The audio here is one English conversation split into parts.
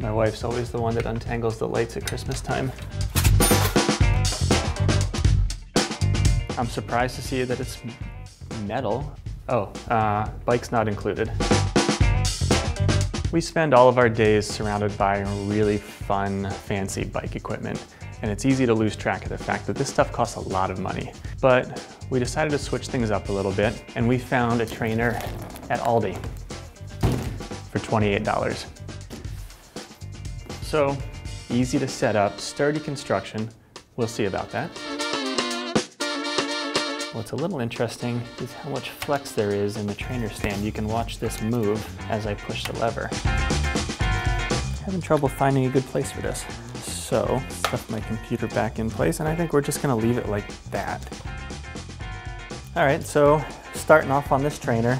My wife's always the one that untangles the lights at Christmas time. I'm surprised to see that it's metal. Oh, bike's not included. We spend all of our days surrounded by really fun, fancy bike equipment, and it's easy to lose track of the fact that this stuff costs a lot of money. But we decided to switch things up a little bit, and we found a trainer at Aldi for $28. So, easy to set up, sturdy construction. We'll see about that. What's a little interesting is how much flex there is in the trainer stand. You can watch this move as I push the lever. Having trouble finding a good place for this. So, stuff my computer back in place, and I think we're just gonna leave it like that. All right, so starting off on this trainer.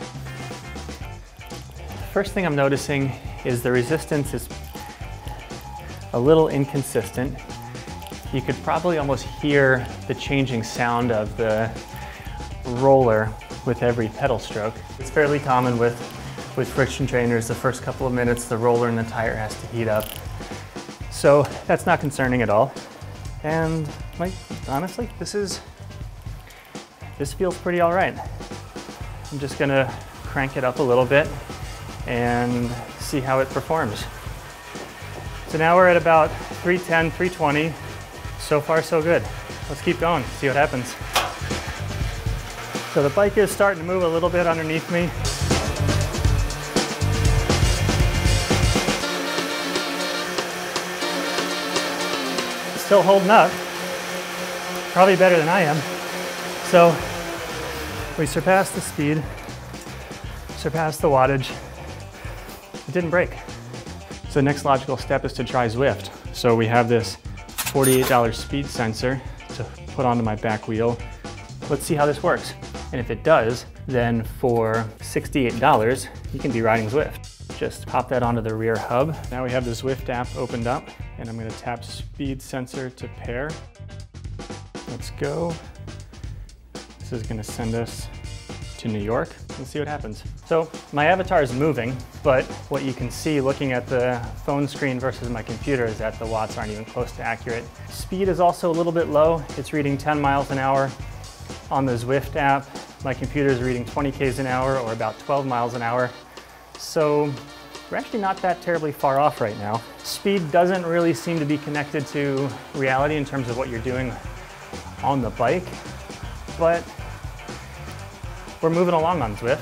First thing I'm noticing is the resistance is a little inconsistent. You could probably almost hear the changing sound of the roller with every pedal stroke. It's fairly common with friction trainers. The first couple of minutes, the roller and the tire has to heat up. So that's not concerning at all. And like, honestly, this feels pretty all right. I'm just gonna crank it up a little bit and see how it performs. So now we're at about 310, 320. So far, so good. Let's keep going, see what happens. So the bike is starting to move a little bit underneath me. Still holding up, probably better than I am. So we surpassed the speed, surpassed the wattage. It didn't break. So the next logical step is to try Zwift. So we have this $48 speed sensor to put onto my back wheel. Let's see how this works. And if it does, then for $68, you can be riding Zwift. Just pop that onto the rear hub. Now we have the Zwift app opened up, and I'm gonna tap speed sensor to pair. Let's go. This is gonna send us to New York and see what happens. So my avatar is moving, but what you can see looking at the phone screen versus my computer is that the watts aren't even close to accurate. Speed is also a little bit low. It's reading 10 miles an hour on the Zwift app. My computer is reading 20 Ks an hour or about 12 miles an hour. So we're actually not that terribly far off right now. Speed doesn't really seem to be connected to reality in terms of what you're doing on the bike, but we're moving along on Zwift.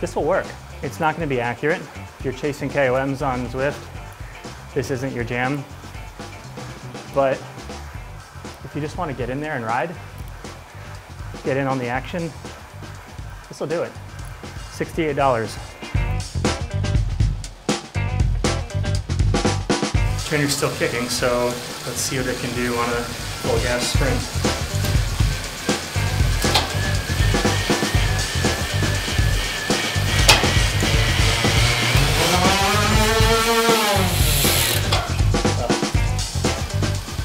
This will work. It's not going to be accurate. If you're chasing KOMs on Zwift, this isn't your jam. But if you just want to get in there and ride, get in on the action, this will do it. $68. The trainer's still kicking, so let's see what it can do on a full gas sprint.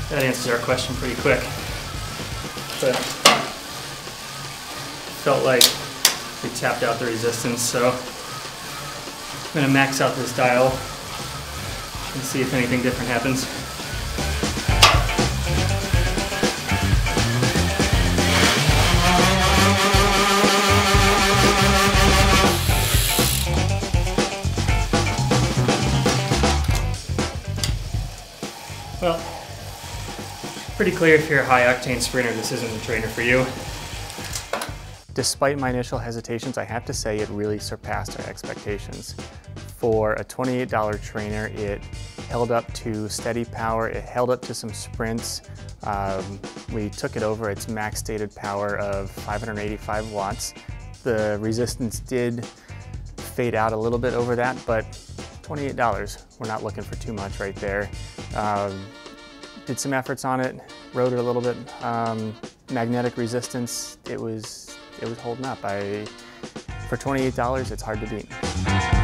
That answers our question pretty quick. But felt like we tapped out the resistance, so I'm gonna max out this dial and see if anything different happens. Well, pretty clear if you're a high-octane sprinter, this isn't the trainer for you. Despite my initial hesitations, I have to say it really surpassed our expectations. For a $28 trainer, it held up to steady power, it held up to some sprints. We took it over its max stated power of 585 watts. The resistance did fade out a little bit over that, but $28, we're not looking for too much right there. Did some efforts on it, rode it a little bit. Magnetic resistance, it was holding up. For $28, it's hard to beat.